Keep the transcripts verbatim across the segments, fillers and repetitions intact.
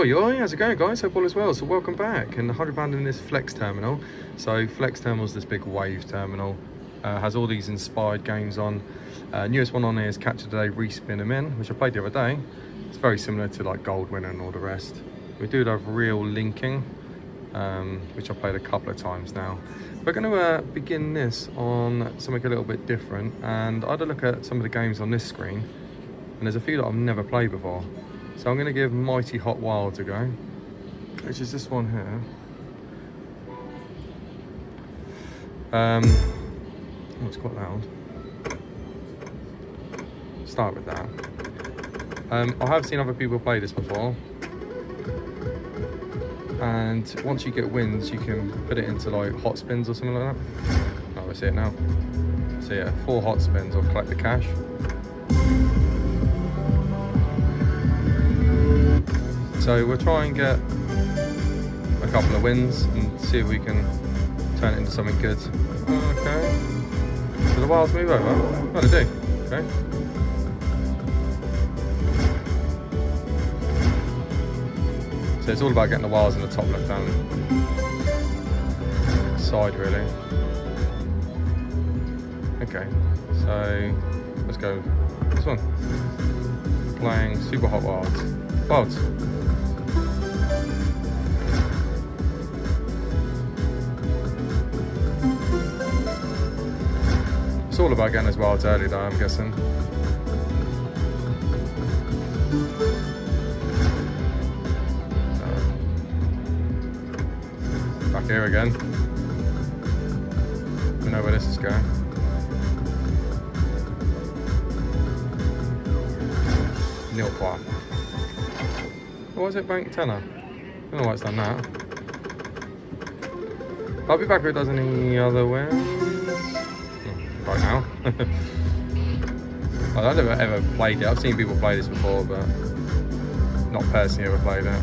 Oh, yo, how's it going, guys? Hope all is well. So welcome back. And the Hydro Band in this Flex Terminal. So Flex Terminal is this big wave terminal. Uh, has all these inspired games on. Uh, newest one on here is Catch Of The Day, Respin Em' In, which I played the other day. It's very similar to like Goldwinner and all the rest. We do have real linking, um, which I've played a couple of times now. We're going to uh, begin this on something a little bit different, and I had a look at some of the games on this screen, and there's a few that I've never played before. So I'm going to give Mighty Hot Wilds a go, which is this one here. Um, oh, it's quite loud. Start with that. Um, I have seen other people play this before, and once you get wins, you can put it into like hot spins or something like that. Oh, I see it now. So yeah, four hot spins, I'll collect the cash. So we'll try and get a couple of wins and see if we can turn it into something good. Okay, so the wilds move over. Oh, they do, okay. So it's all about getting the wilds in the top left hand side, really. Okay, so let's go this one. Playing super hot wilds. Wilds. It's all about getting those wilds early, though, I'm guessing. Back here again. We know where this is going. Nil par. What was it, bank tenner? I don't know why it's done that. I'll be back if it does any other way. Oh, right now. I don't know if I've ever played it. I've seen people play this before, but not personally ever played it.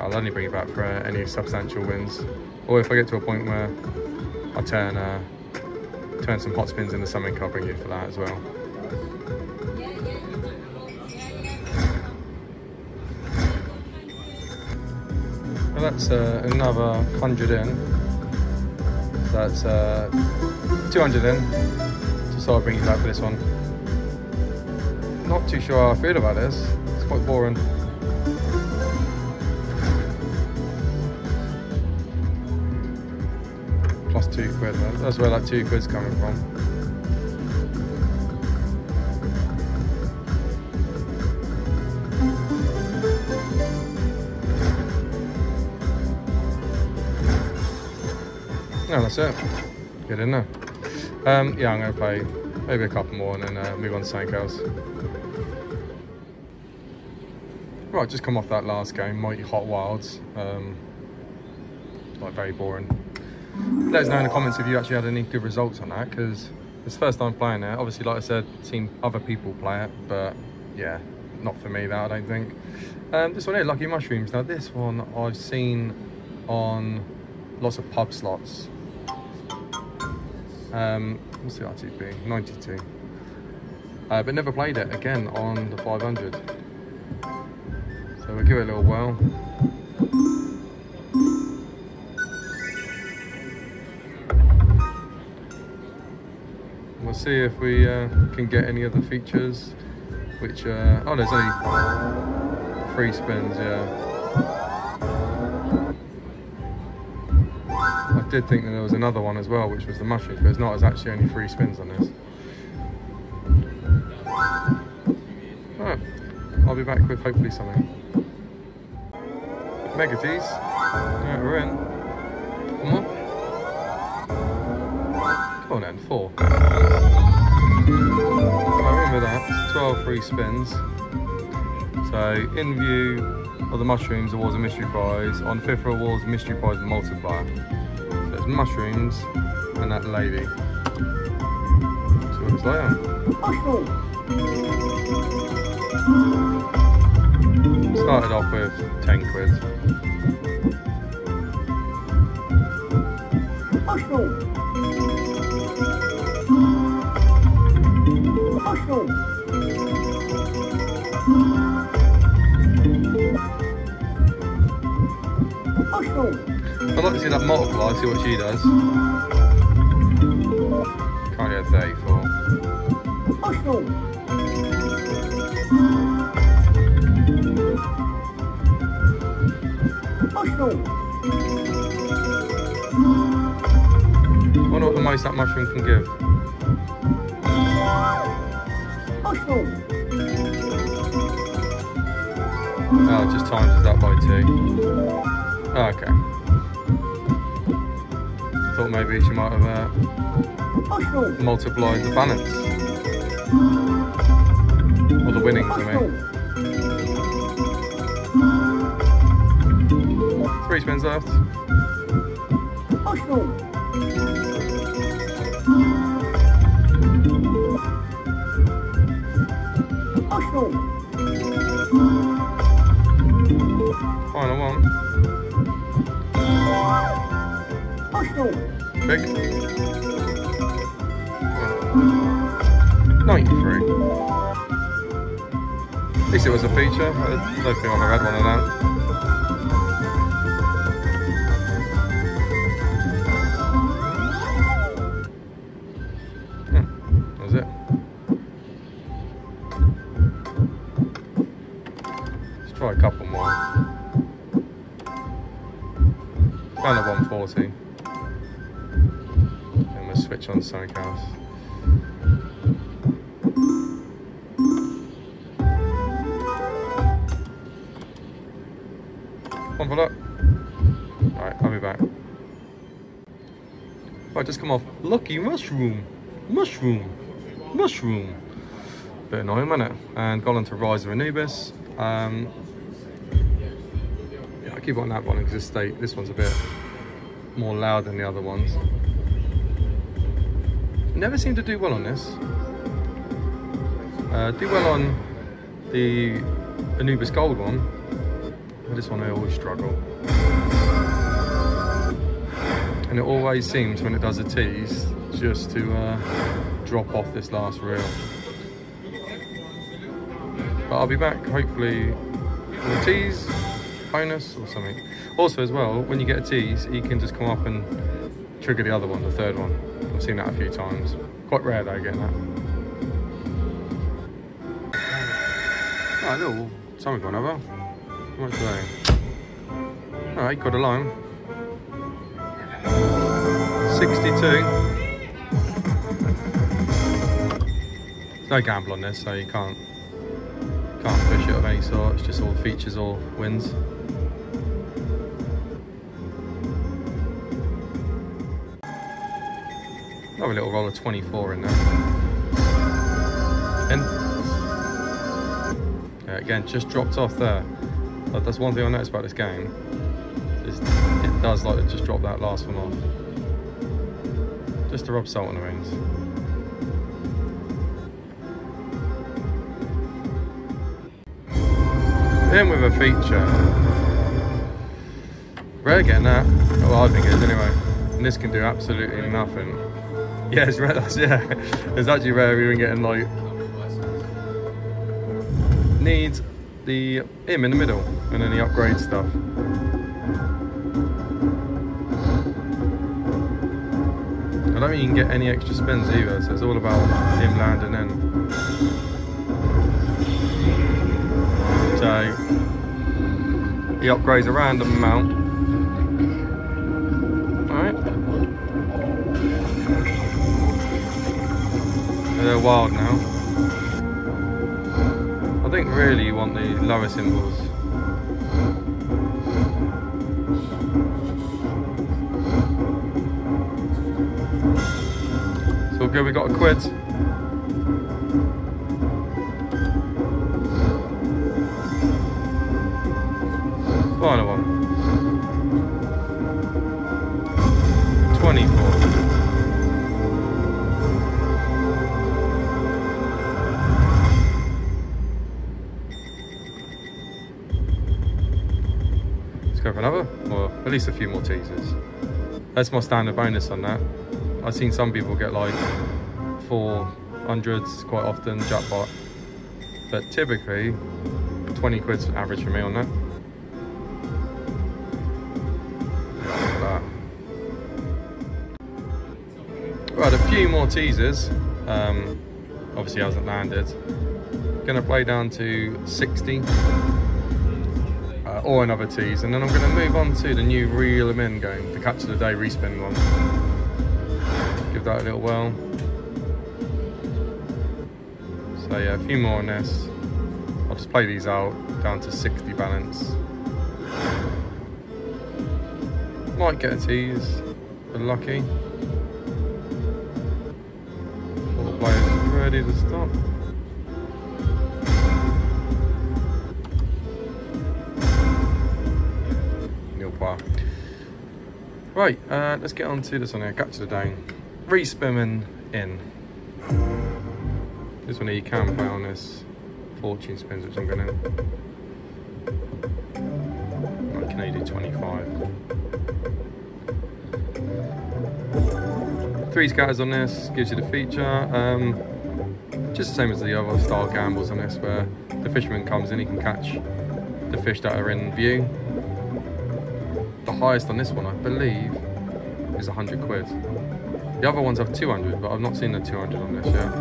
I'll only bring it back for uh, any substantial wins, or if I get to a point where I turn uh, turn some hot spins into something, I'll bring it for that as well. Well, that's uh, another hundred in. So that's uh, two hundred in. Just so I'll bring it back for this one. Not too sure how I feel about this. It's quite boring. Plus two quid, man. That's where that two quid's coming from. No, that's it. Get in there. Um, yeah, I'm gonna play maybe a couple more and then uh, move on to something else. Right, just come off that last game, Mighty Hot Wilds. Um, like very boring. Let us know in the comments if you actually had any good results on that, because it's the first time playing it. Obviously, like I said, seen other people play it, but yeah, not for me that, I don't think. Um, this one here, Lucky Mushrooms. Now this one I've seen on lots of pub slots. Um, what's the R T P? ninety-two. Uh, but never played it again on the five hundred. So we'll give it a little whirl. See if we uh, can get any other features, which uh, oh, there's only three spins. Yeah, I did think that there was another one as well, which was the mushrooms, but it's not. There's actually only three spins on this. All right, I'll be back with hopefully something. Megatees. Yeah, we're in. One more. Come on then, four. I remember that, twelve free spins. So, in view of the mushrooms, awards and mystery prize. On fifth awards, mystery prize multiplier. So it's mushrooms and that lady. So what it's like. Started off with ten quid. Mushroom. Mushroom. I'd like to see that multiply, see what she does. Can't get thirty-four. Mushroom. Mushroom. I wonder what the most that mushroom can give. Mushroom. Oh, just times that by two. Oh, okay. Thought maybe she might have uh, multiplied the balance. Or the winnings, I mean. Three spins left. Final one. Big. ninety-three. At least it was a feature. I don't think I've ever had one of that. Hmm. That was it. Let's try a couple more. Kind of one forty. And we'll switch on something else. One for luck. Alright, I'll be back. Right, just come off. Lucky Mushroom. Mushroom. Mushroom. Bit annoying, isn't it? And gone on to Rise of Anubis. Um, Keep on that one because this state, this one's a bit more loud than the other ones. Never seem to do well on this. Uh, do well on the Anubis Gold one, but this one I always struggle. And it always seems when it does a tease just to uh, drop off this last reel. But I'll be back hopefully with a tease. Bonus or something. Also as well, when you get a tease, you can just come up and trigger the other one, the third one. I've seen that a few times. Quite rare though, getting that. Alright, oh, little something going over. What much today? Alright, got a line. sixty-two. There's no gamble on this, so you can't can't push it of any sort. It's just all features or wins. Have a little roll of twenty-four in there. And yeah, again, just dropped off there. But that's one thing I noticed about this game. Is it does like to just drop that last one off. Just to rub salt on the rings. In with a feature. Rare getting that. Well, I think it is anyway. And this can do absolutely nothing. Yeah, it's rare, that's, yeah. It's actually rare even getting like... Needs the him in the middle and then the upgrade stuff. I don't think you can get any extra spins either, so it's all about him landing in. So, he upgrades a random amount. They're wild now. I think really you want the lower symbols. It's all good, we got a quid. Final one. twenty-four. Another, or at least a few more teasers. That's my standard bonus on that. I've seen some people get like four hundreds quite often, jackpot, but typically twenty quid's average for me on that. Right, a few more teasers. Um, obviously hasn't landed. Gonna play down to sixty uh, or another tease, and then I'm gonna move on to the new Reel Em In game, the Catch Of The Day Respin one. Give that a little whirl. So yeah, a few more on this. I'll just play these out down to sixty balance. Might get a tease, but lucky. All players ready to stop. Nil par. Right, uh, let's get on to this one here. Catch the day. Respin in. This one here you can play on this. Fortune spins, which I'm going to. Like Canadian twenty-five. Three scatters on this, gives you the feature, um, just the same as the other style gambles on this, where the fisherman comes in, he can catch the fish that are in view. The highest on this one, I believe, is a hundred quid. The other ones have two hundred, but I've not seen the two hundred on this yet.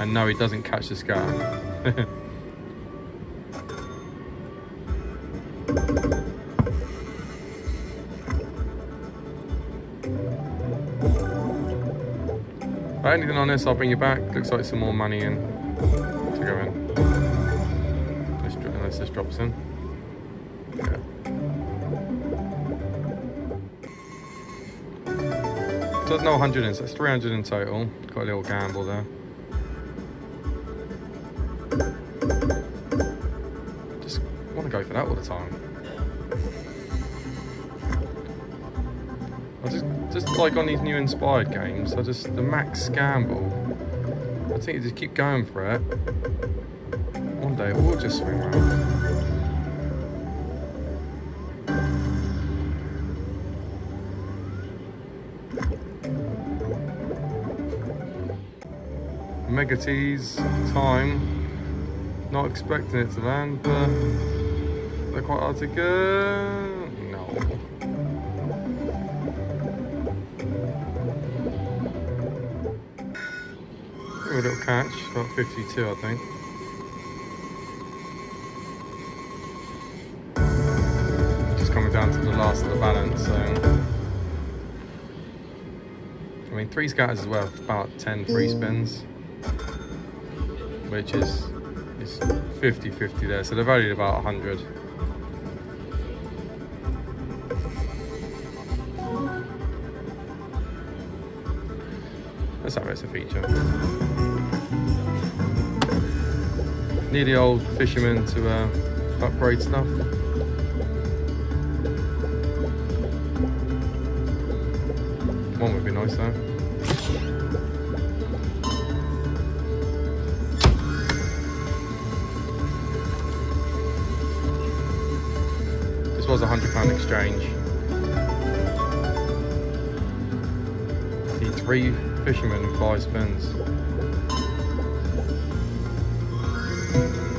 And no, he doesn't catch the scatter. Anything on this, I'll bring you back. Looks like some more money in to go in. Unless this drops in. Yeah. So there's no a hundred in, so it's three hundred in total. Got a little gamble there. Just want to go for that all the time. I'll just. Just like on these new inspired games, I just, the max gamble, I think you just keep going for it. One day it will just swing round. Mega tease time. Not expecting it to land, but they're quite hard to go. No. A little catch, about fifty-two, I think. Just coming down to the last of the balance. So I mean, three scatters is worth about ten free spins, which is is fifty fifty there. So they're valued about a hundred. Let's have it's a feature. Need the old fisherman to uh, upgrade stuff. One would be nice though. This was a hundred pound exchange. The three fishermen and five spins.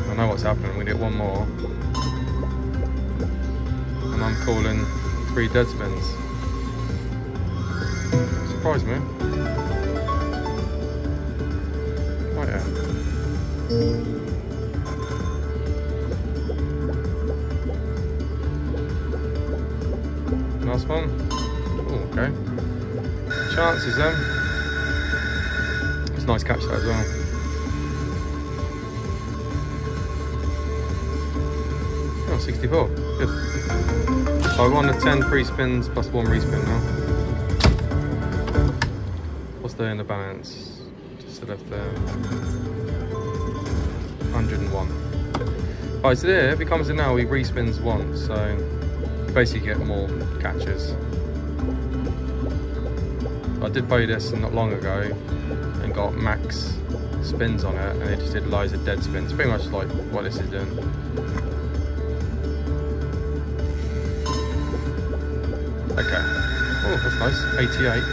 I know what's happening, we get one more. And I'm calling three dead spins. Surprised me. Oh yeah. Last one. Oh, okay. Chances then. It's a nice catch that as well. sixty-four, good. So I'm on the ten free spins plus one respin now. What's there in the balance? Just to left there. one oh one. Right, so there, if he comes in now, he respins one, so you basically get more catches. I did play this not long ago and got max spins on it, and it just did loads of dead spins, pretty much like what this is doing. Okay. Oh, that's nice. eighty-eight.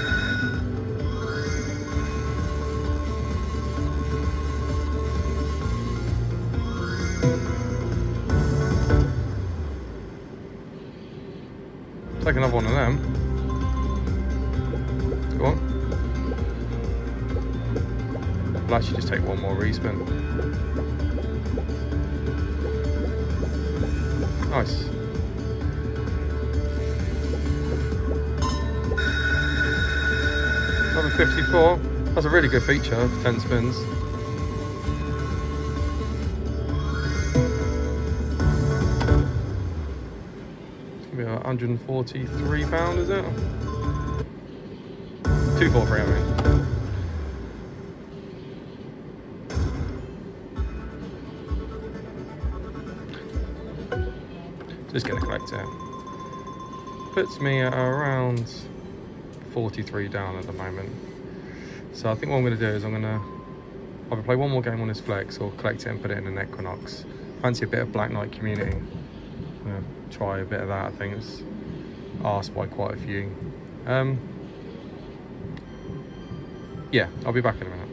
Take another one of them. Go on. I'll actually just take one more respin. Nice. Another fifty-four. That's a really good feature for ten spins. one hundred forty-three pounds, is it? two forty-three, I mean. Just gonna collect it. Puts me at around forty-three down at the moment. So I think what I'm gonna do is I'm gonna either play one more game on this Flex or collect it and put it in an Equinox. Fancy a bit of Black Knight Community. Yeah. Try a bit of that. I think it's asked by quite a few. Um, yeah, I'll be back in a minute.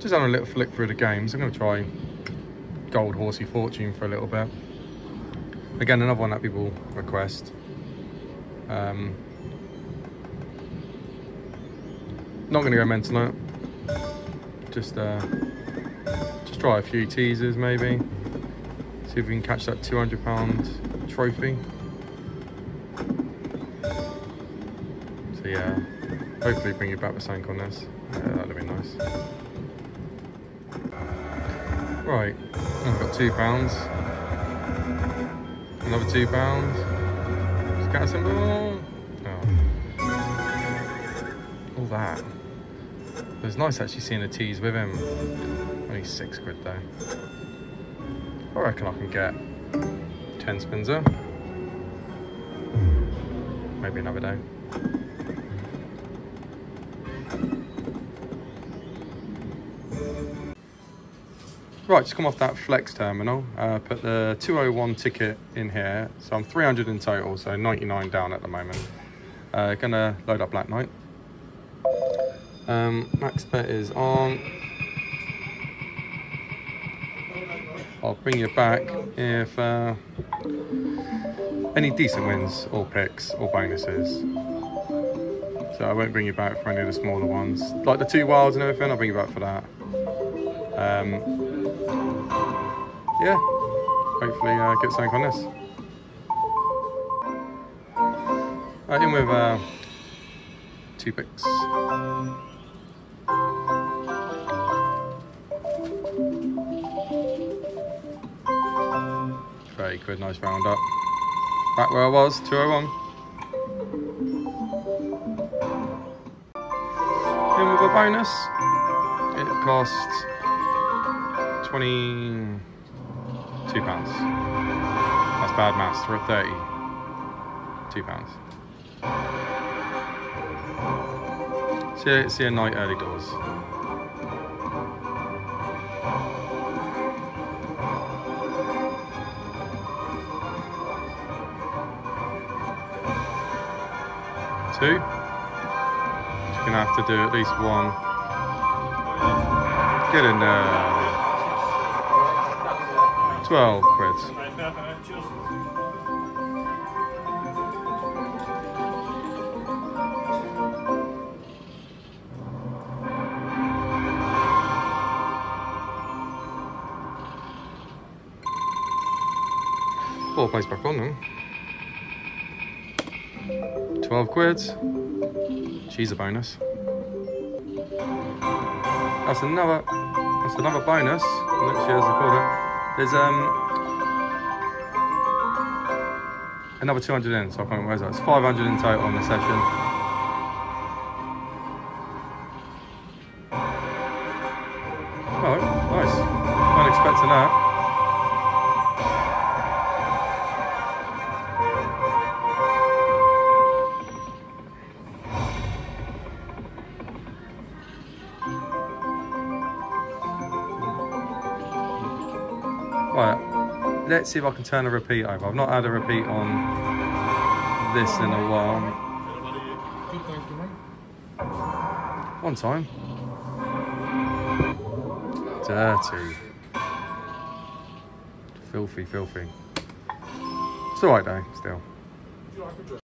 Just having a little flick through the games. I'm going to try Gold Horsey Fortune for a little bit. Again, another one that people request. Um, not going to go mental on it. Just, uh, just try a few teasers maybe. See if we can catch that two hundred pound trophy. So yeah, hopefully bring you back the sank on this. Yeah, that'd be nice. Right, I've got two pounds. Another two pounds. Just got a symbol. Oh. All that. It was nice actually seeing a tease with him. Only six quid though. I reckon I can get ten spins there. Maybe another day. Right, just come off that Flex terminal. Uh, put the two oh one ticket in here. So I'm three hundred in total, so ninety-nine down at the moment. Uh, gonna load up Black Knight. Um, max bet is on. I'll bring you back if uh, any decent wins or picks or bonuses. So I won't bring you back for any of the smaller ones. Like the two wilds and everything, I'll bring you back for that. Um, yeah, hopefully uh, get something on this. Right, in with uh, two picks. Quid, nice round up. Back where I was, two oh one. In with a bonus. It costs twenty-two pounds. That's bad maths, we're at thirty-two pounds. See, see a night early doors. Two. You're gonna have to do at least one. Get in there. Twelve quid. Four plays back on then. twelve quid. She's a bonus. That's another that's another bonus. Not sure as I call it. There's um another two hundred in, so I can't remember where that. It's five hundred in total on the session. Oh, nice. Not expecting that. Let's see if I can turn a repeat over. I've not had a repeat on this in a while. One time. Dirty. Filthy, filthy. It's alright though, still.